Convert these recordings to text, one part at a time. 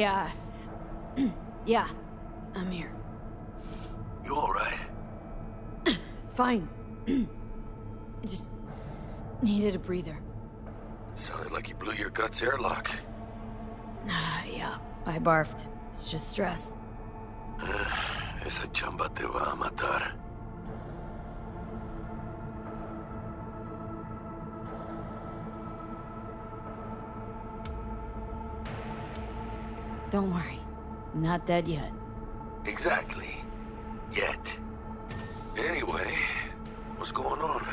Yeah. Yeah, I'm here. You all right? Fine. I just needed a breather. Sounded like you blew your guts airlock. Yeah, I barfed. It's just stress. Esa chamba te va a matar. Don't worry. I'm not dead yet. Exactly. Yet. Anyway, what's going on?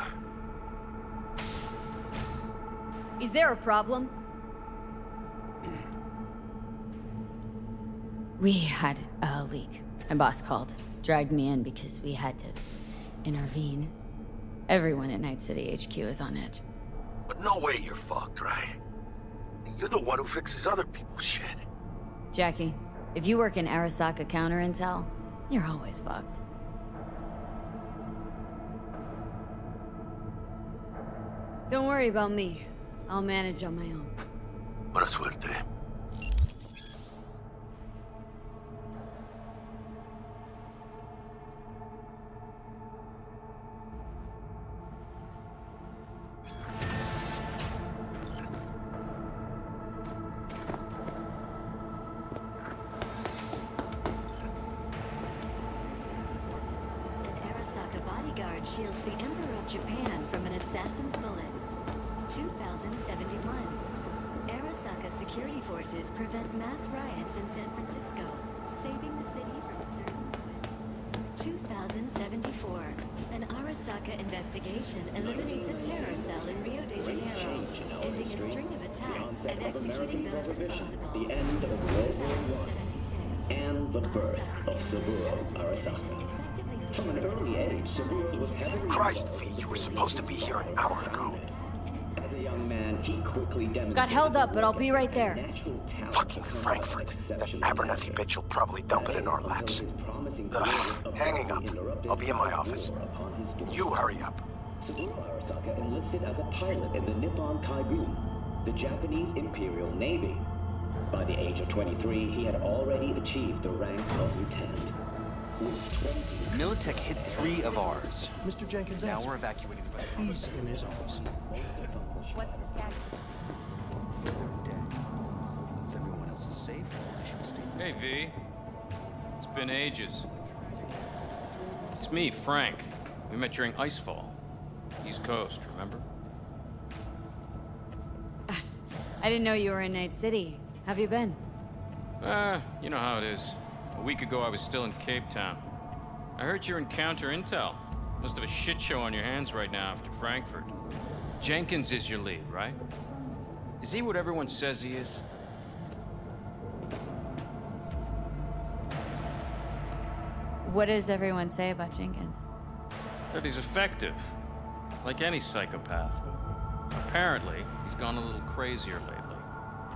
Is there a problem? We had a leak. My boss called, dragged me in because we had to intervene. Everyone at Night City HQ is on edge. But no way you're fucked, right? You're the one who fixes other people's shit. Jackie, if you work in Arasaka counter-intel, you're always fucked. Don't worry about me. I'll manage on my own. Buena suerte. Saburo Arasaka. From an early age, Saburo was heavily... Christ, V, you were supposed to be here an hour ago. As a young man, he quickly demonstrated... Got held up, but I'll be right there. Fucking Frankfurt. That Abernathy bitch will probably dump it in our laps. Hanging up. I'll be in my office. You hurry up. Saburo Arasaka enlisted as a pilot in the Nippon Kaibu, the Japanese Imperial Navy. By the age of 23, he had already achieved the rank of lieutenant. Militech hit 3 of ours. Mr. Jenkins, now we're evacuating the battle. He's in his office. What's the status? They're dead. Once everyone else is safe, I should stay. Hey, V. It's been ages. It's me, Frank. We met during Icefall. East Coast, remember? I didn't know you were in Night City. Have you been? You know how it is. A week ago I was still in Cape Town. I heard you're in counter intel. Must have a shit show on your hands right now after Frankfurt. Jenkins is your lead, right? Is he what everyone says he is? What does everyone say about Jenkins? That he's effective. Like any psychopath. Apparently, he's gone a little crazier lately.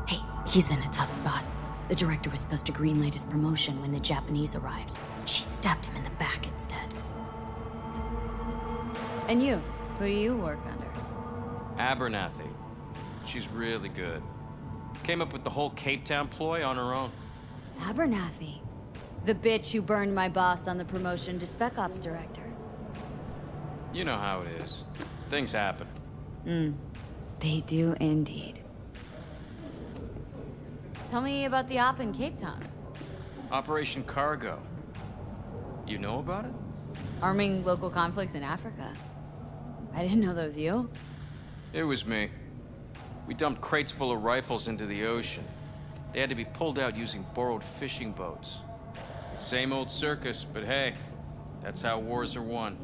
Hey, he's in a tough spot. The director was supposed to greenlight his promotion when the Japanese arrived. She stabbed him in the back instead. And you? Who do you work under? Abernathy. She's really good. Came up with the whole Cape Town ploy on her own. Abernathy? The bitch who burned my boss on the promotion to Spec Ops director. You know how it is. Things happen. They do indeed. Tell me about the op in Cape Town. Operation Cargo. You know about it? Arming local conflicts in Africa. I didn't know that was you. It was me. We dumped crates full of rifles into the ocean. They had to be pulled out using borrowed fishing boats. Same old circus, but hey, that's how wars are won.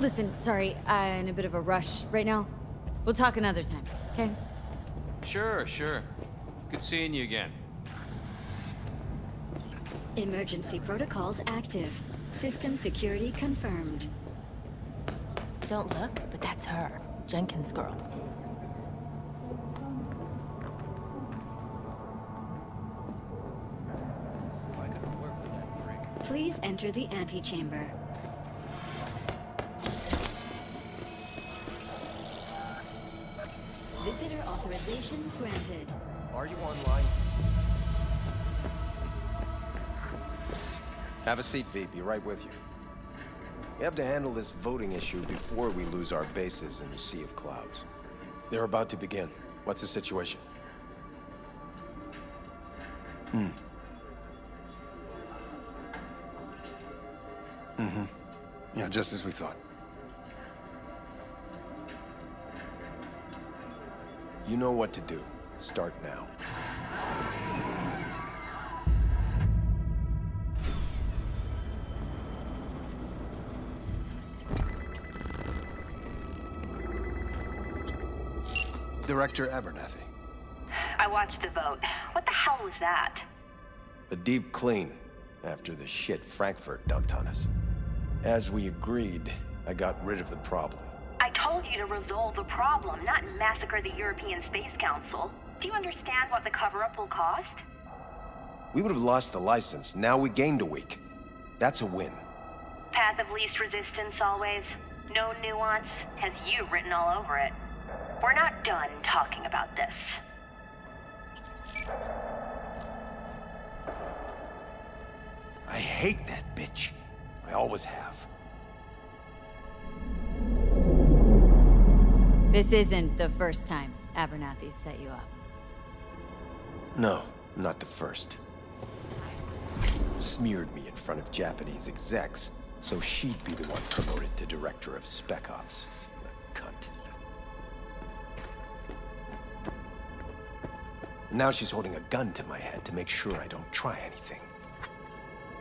Listen, sorry, I'm in a bit of a rush right now. We'll talk another time, okay? Sure, sure. Good seeing you again. Emergency protocols active. System security confirmed. Don't look, but that's her. Jenkins girl. Please enter the antechamber. Visitor authorization granted. Are you online? Have a seat, V. Be right with you. We have to handle this voting issue before we lose our bases in the Sea of Clouds. They're about to begin. What's the situation? Yeah, just as we thought. You know what to do. Start now. Director Abernathy. I watched the vote. What the hell was that? A deep clean after the shit Frankfurt dumped on us. As we agreed, I got rid of the problem. I told you to resolve the problem, not massacre the European Space Council. Do you understand what the cover-up will cost? We would have lost the license. Now we gained a week. That's a win. Path of least resistance always. No nuance. Has you written all over it. We're not done talking about this. I hate that bitch. I always have. This isn't the first time Abernathy set you up. No, not the first. Smeared me in front of Japanese execs, so she'd be the one promoted to director of Spec Ops. What a cunt. Now she's holding a gun to my head to make sure I don't try anything.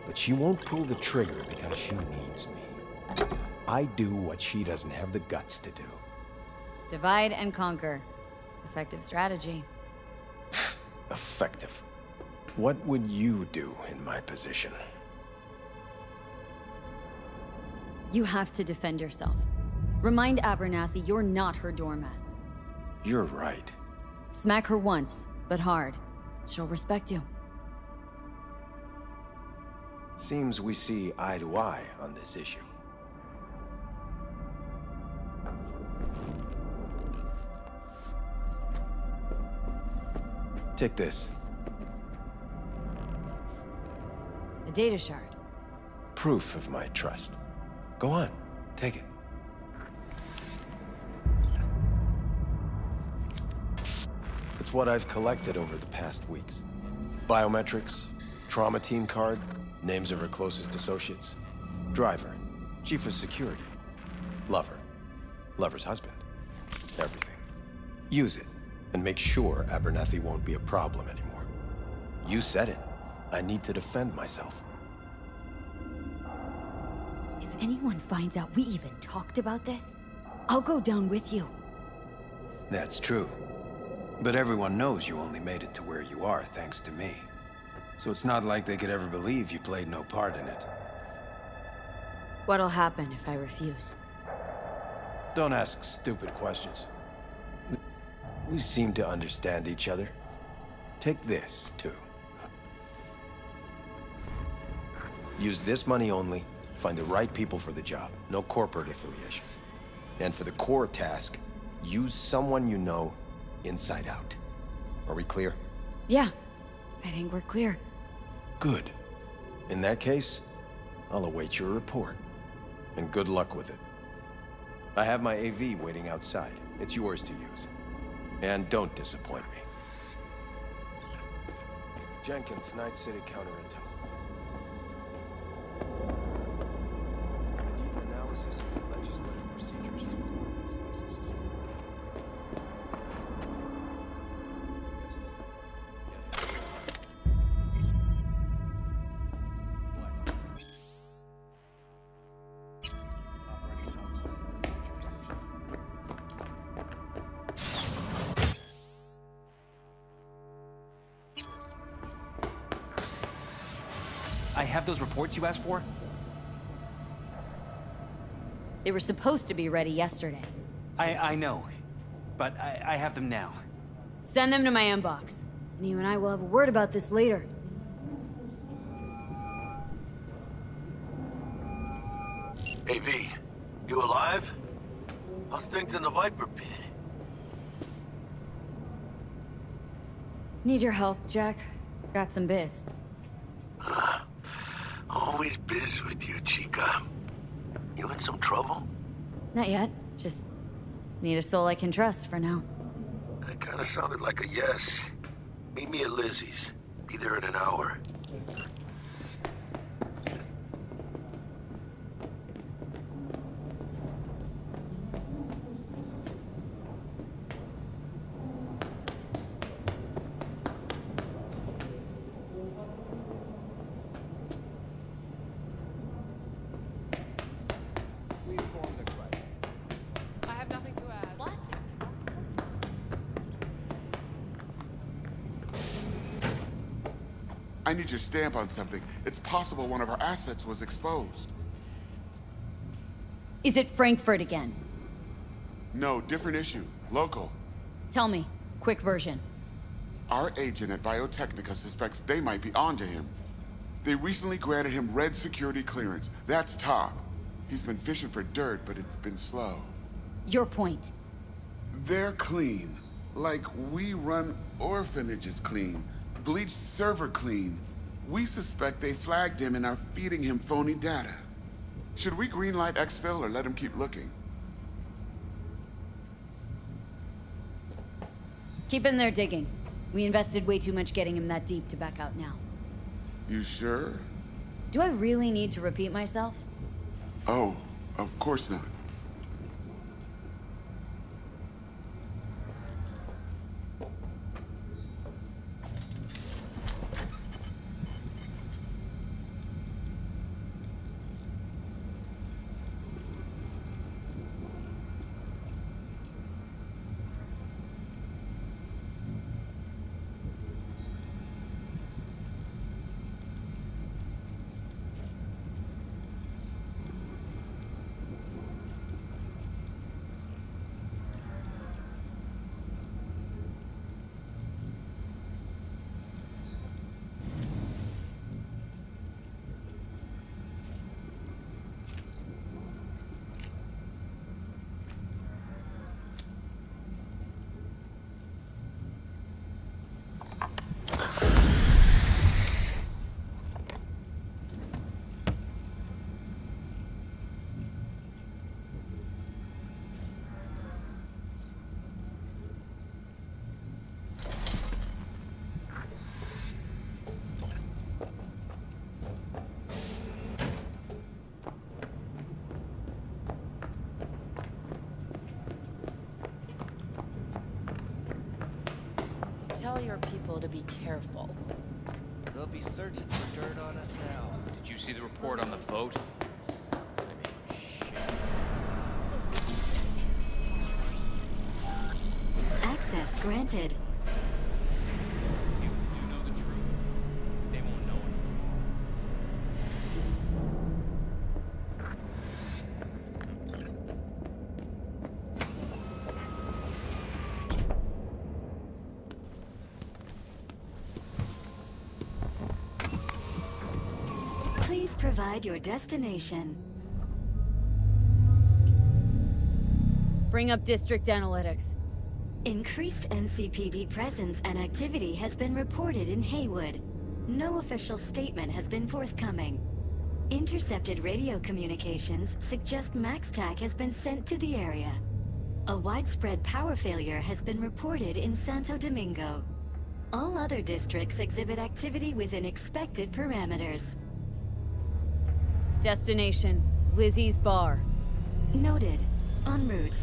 But she won't pull the trigger because she needs me. I do what she doesn't have the guts to do. Divide and conquer. Effective strategy. Effective. What would you do in my position? You have to defend yourself. Remind Abernathy you're not her doormat. You're right. Smack her once, but hard. She'll respect you. Seems we see eye to eye on this issue. Take this. A data shard. Proof of my trust. Go on, take it. It's what I've collected over the past weeks. Biometrics, trauma team card, names of her closest associates, driver, chief of security, lover, lover's husband, everything. Use it. And make sure Abernathy won't be a problem anymore. You said it. I need to defend myself. If anyone finds out we even talked about this, I'll go down with you. That's true. But everyone knows you only made it to where you are thanks to me. So it's not like they could ever believe you played no part in it. What'll happen if I refuse? Don't ask stupid questions. We seem to understand each other. Take this, too. Use this money only. Find the right people for the job. No corporate affiliation. And for the core task, use someone you know inside out. Are we clear? Yeah. I think we're clear. Good. In that case, I'll await your report. And good luck with it. I have my AV waiting outside. It's yours to use. And don't disappoint me. Jenkins, Night City counter intel. I need an analysis of the legislative procedures to award these licenses. Those reports you asked for? They were supposed to be ready yesterday. I know, but I have them now. Send them to my inbox, and you and I will have a word about this later. Hey, V, you alive? How's things in the Viper Pit? Need your help, Jack. Got some biz. Always biz with you, Chica. You in some trouble? Not yet. Just need a soul I can trust for now. That kind of sounded like a yes. Meet me at Lizzie's. Be there in an hour. I need your stamp on something. It's possible one of our assets was exposed. Is it Frankfurt again? No, different issue. Local. Tell me. Quick version. Our agent at Biotechnica suspects they might be onto him. They recently granted him red security clearance. That's top. He's been fishing for dirt, but it's been slow. Your point? They're clean. Like we run orphanages clean. Bleached server clean. We suspect they flagged him and are feeding him phony data. Should we greenlight exfil or let him keep looking? Keep him there digging. We invested way too much getting him that deep to back out now. You sure? Do I really need to repeat myself? Oh, of course not. To be careful. They'll be searching for dirt on us now. Did you see the report on the vote? I mean, shit. Access granted. You do know the truth. They won't know it. Provide your destination. Bring up district analytics. Increased NCPD presence and activity has been reported in Haywood. No official statement has been forthcoming. Intercepted radio communications suggest MaxTac has been sent to the area. A widespread power failure has been reported in Santo Domingo. All other districts exhibit activity within expected parameters. Destination, Lizzie's Bar. Noted. En route.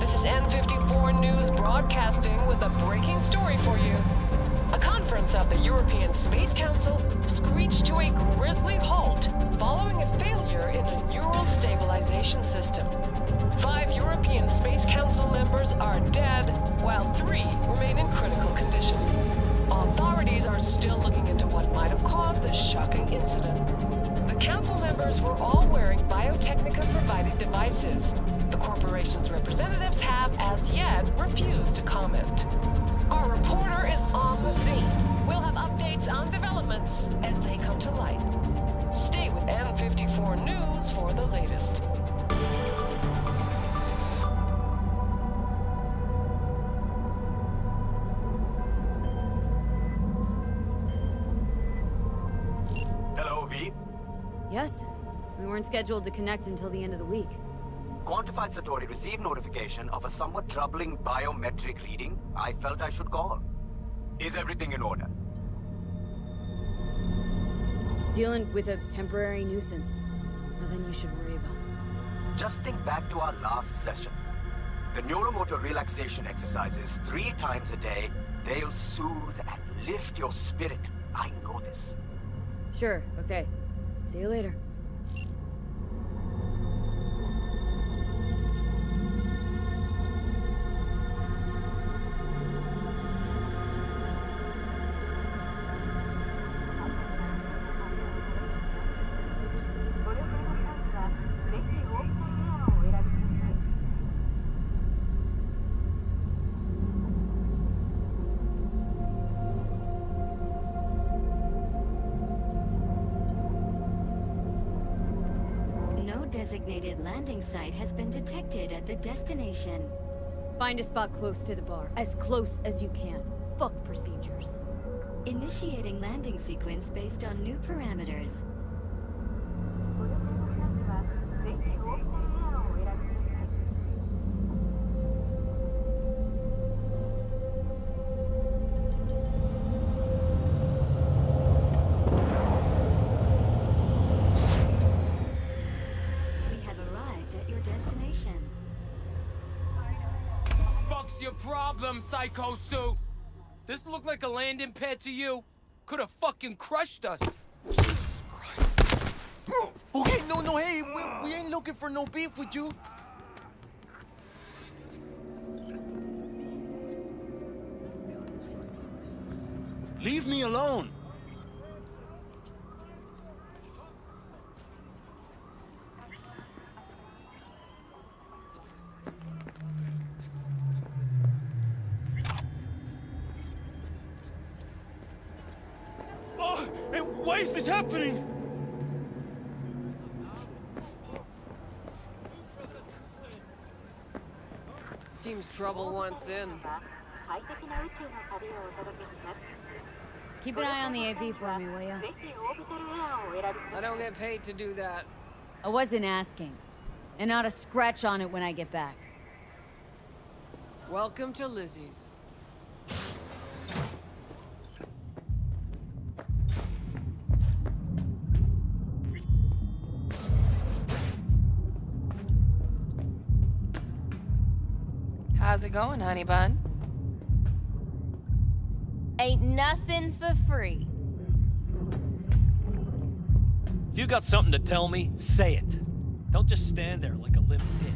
This is N54 News broadcasting with a breaking story for you. A conference of the European Space Council screeched to a grisly halt following a failure in a neural stabilization system. 5 European Space Council members are dead, while 3 remain in critical condition. Authorities are still looking into what might have caused this shocking incident. The council members were all wearing Biotechnica-provided devices. The corporation Corporation's representatives have, as yet, refused to comment. Our reporter is on the scene. We'll have updates on developments as they come to light. Stay with N54 News for the latest. Hello, V? Yes. We weren't scheduled to connect until the end of the week. Quantified Satori received notification of a somewhat troubling biometric reading. I felt I should call. Is everything in order? Dealing with a temporary nuisance. Nothing you should worry about. Just think back to our last session. The neuromotor relaxation exercises 3 times a day. They'll soothe and lift your spirit. I know this. Sure, okay. See you later. Designated landing site has been detected at the destination. Find a spot close to the bar, as close as you can. Fuck procedures. Initiating landing sequence based on new parameters. Psycho suit. This looked like a landing pad to you. Could have fucking crushed us. Jesus Christ. Bro, okay, no, hey, we ain't looking for no beef with you. Leave me alone. Why is this happening? Seems trouble wants in. Keep an eye on the AV for me, will ya? I don't get paid to do that. I wasn't asking. And not a scratch on it when I get back. Welcome to Lizzie's. How's it going, honey bun? Ain't nothing for free. If you got something to tell me, say it. Don't just stand there like a limp dick.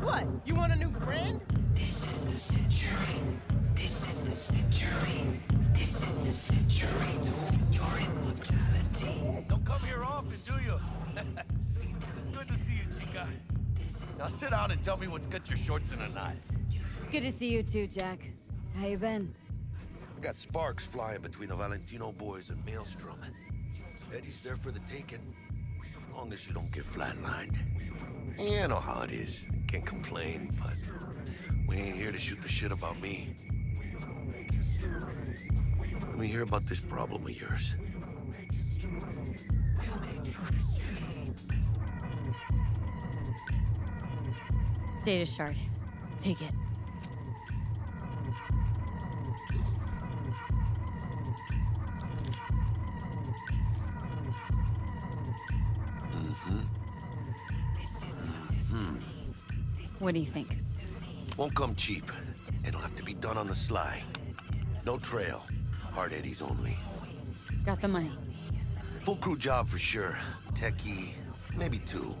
What? You want a new friend? This is the century. This is out and tell me what's got your shorts in a knot. It's good to see you too, Jack. How you been? I got sparks flying between the Valentino boys and Maelstrom. Eddie's there for the taking, as long as you don't get flatlined. Yeah, I know how it is. Can't complain, but we ain't here to shoot the shit about me. Let me hear about this problem of yours. Data shard. Take it. What do you think? Won't come cheap. It'll have to be done on the sly. No trail. Hard eddies only. Got the money. Full crew job for sure. Techie, maybe two.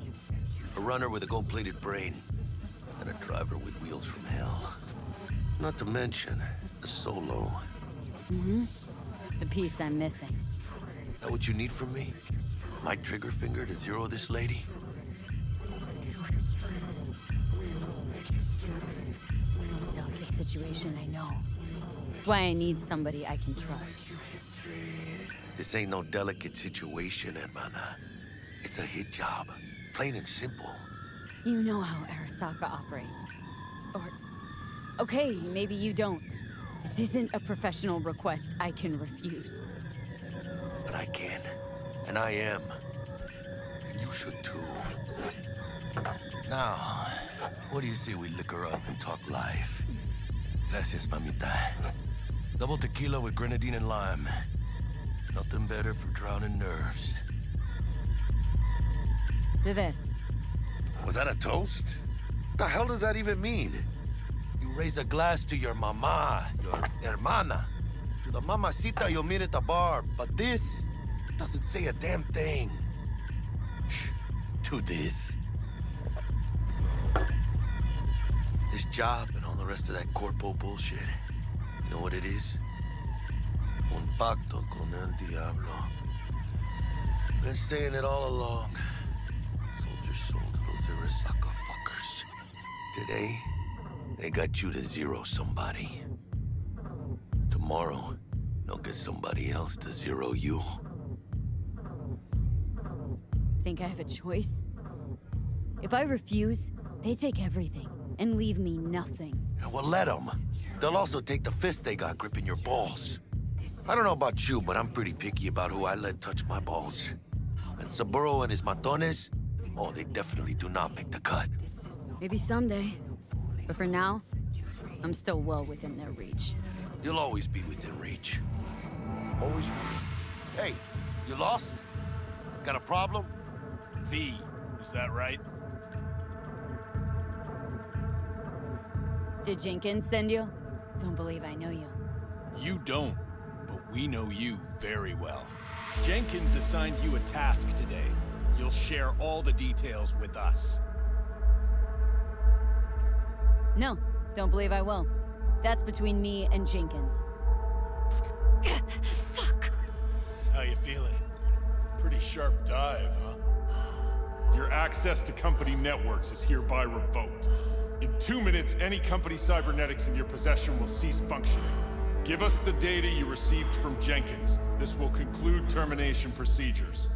A runner with a gold-plated brain. And a driver with wheels from hell. Not to mention, the solo. Mm-hmm. The piece I'm missing. Is that what you need from me? My trigger finger to zero this lady? Delicate situation, I know. That's why I need somebody I can trust. This ain't no delicate situation, hermana. It's a hit job. Plain and simple. You know how Arasaka operates. Or, okay, maybe you don't. This isn't a professional request I can refuse. But I can. And I am. And you should too. Now, what do you say we liquor up and talk life? Gracias, mamita. Double tequila with grenadine and lime. Nothing better for drowning nerves. To this. Was that a toast? What the hell does that even mean? You raise a glass to your mama, your hermana, to the mamacita you'll meet at the bar, but this doesn't say a damn thing. To this. This job and all the rest of that corpo bullshit, you know what it is? Un pacto con el diablo. Been saying it all along. Soldiers sold to those Arasaka fuckers. Today, they got you to zero somebody. Tomorrow, they'll get somebody else to zero you. Think I have a choice? If I refuse, they take everything and leave me nothing. Well, let them. They'll also take the fist they got gripping your balls. I don't know about you, but I'm pretty picky about who I let touch my balls. And Saburo and his matones, oh, they definitely do not make the cut. Maybe someday. But for now, I'm still well within their reach. You'll always be within reach. Always. Hey, you lost? Got a problem? V, is that right? Did Jenkins send you? Don't believe I know you. You don't. But we know you very well. Jenkins assigned you a task today. You'll share all the details with us. No, don't believe I will. That's between me and Jenkins. Fuck! How you feeling? Pretty sharp dive, huh? Your access to company networks is hereby revoked. In 2 minutes, any company cybernetics in your possession will cease functioning. Give us the data you received from Jenkins. This will conclude termination procedures.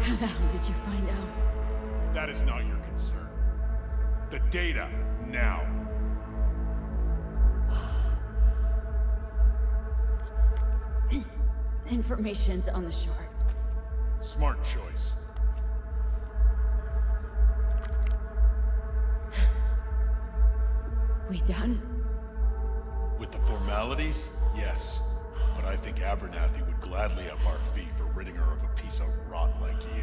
How the hell did you find out? That is not your concern. The data, now. Information's on the shard. Smart choice. We done? With the formalities, yes. But I think Abernathy would gladly have our fee for ridding her of a piece of rot like you.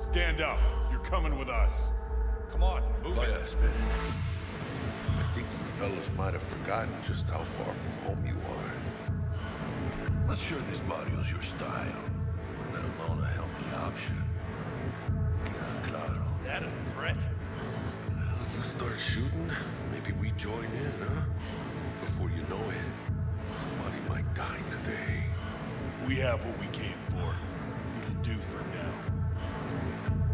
Stand up. You're coming with us. Come on, move it. I think you fellas might have forgotten just how far from home you are. Not sure this barrio's your style, let alone a healthy option. Yeah, claro. Is that a threat? Well, you start shooting. Maybe we join in, huh? Before you know it, somebody might die today. We have what we came for. It'll do for now.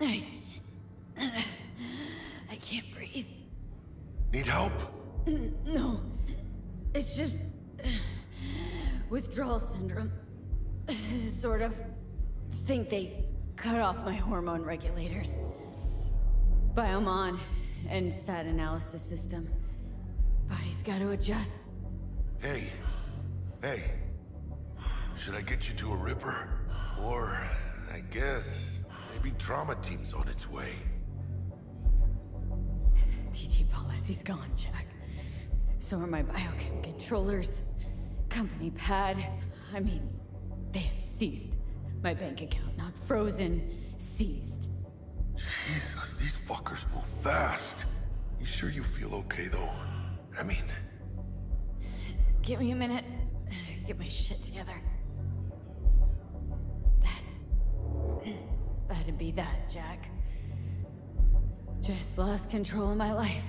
I can't breathe. Need help? No. It's just... withdrawal syndrome. Sort of. Think they cut off my hormone regulators. Biomon and SAT analysis system. Body's got to adjust. Hey. Should I get you to a ripper? Or, I guess, maybe trauma team's on its way. TT policy's gone, Jack. So are my biochem controllers. Company pad. I mean, they have ceased. My bank account not frozen, seized. Jesus, these fuckers move fast. You sure you feel okay, though? I mean... Give me a minute. Get my shit together. That'd be that, Jack. Just lost control of my life.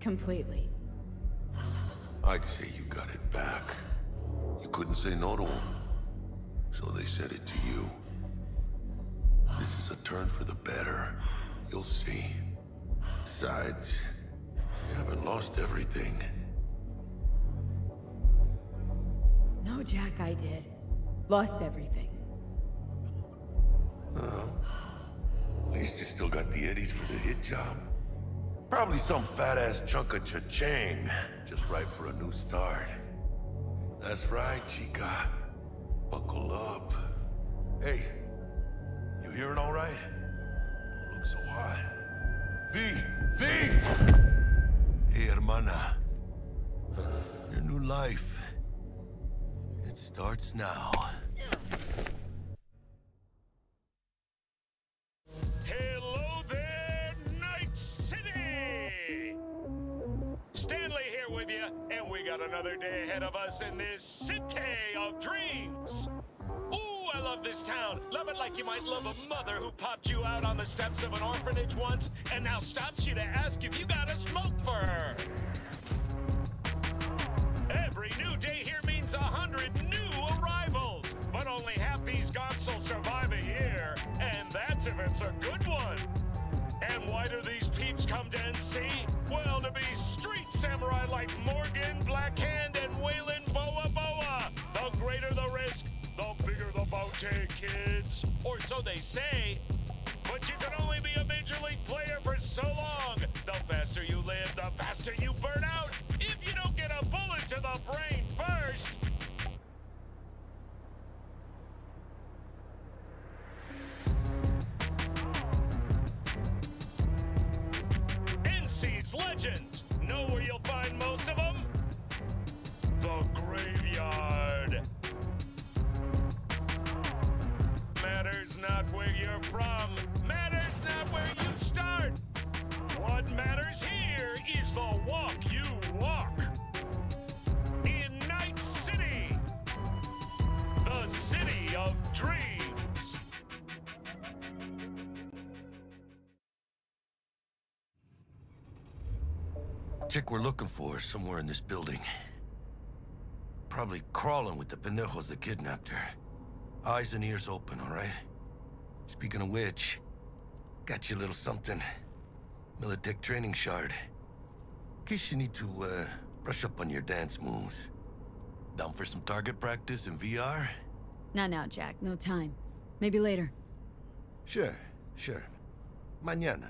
Completely. I'd say you got it back. You couldn't say no to them. So they said it to you. This is a turn for the better. You'll see. Besides, you haven't lost everything. No, Jack, I did. Lost everything. Well, at least you still got the eddies for the hit job. Probably some fat-ass chunk of cha-ching. Just right for a new start. That's right, Chica. Buckle up. Hey, you hearing all right? Don't look so high. V! Hey, hermana. Your new life. It starts now. Hello there, Night City! Stanley here with you, and we got another day ahead of us in this city of dreams. Ooh, I love this town. Love it like you might love a mother who popped you out on the steps of an orphanage once and now stops you to ask if you got a smoke for her. Every new day here means 100 new arrivals, but only half these gonks will survive a year, and that's if it's a good one. And why do these peeps come to NC? Well, to be street samurai like Morgan Blackhand and Wayland Boa Boa. The greater the risk, the bigger the bounty, kids. Or so they say. But you can only be a major league player for so long. The faster you live, the faster you burn out. If you don't get a bullet to the brain first. NC's Legends. Know where you'll find most of them? The graveyard. Matters not where you're from. Matters not where you start. What matters here is the walk you walk. In Night City, the city of dreams. Chick we're looking for is somewhere in this building. Probably crawling with the pendejos that kidnapped her. Eyes and ears open, all right? Speaking of which, got you a little something. Militech training shard. In case you need to, brush up on your dance moves. Down for some target practice in VR? Not now, Jack. No time. Maybe later. Sure. Mañana.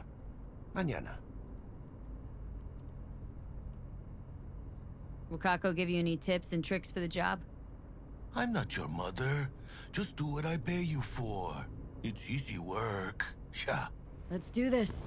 Will Kako give you any tips and tricks for the job? I'm not your mother. Just do what I pay you for. It's easy work. Yeah. Let's do this.